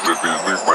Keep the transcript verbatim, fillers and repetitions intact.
that, that means we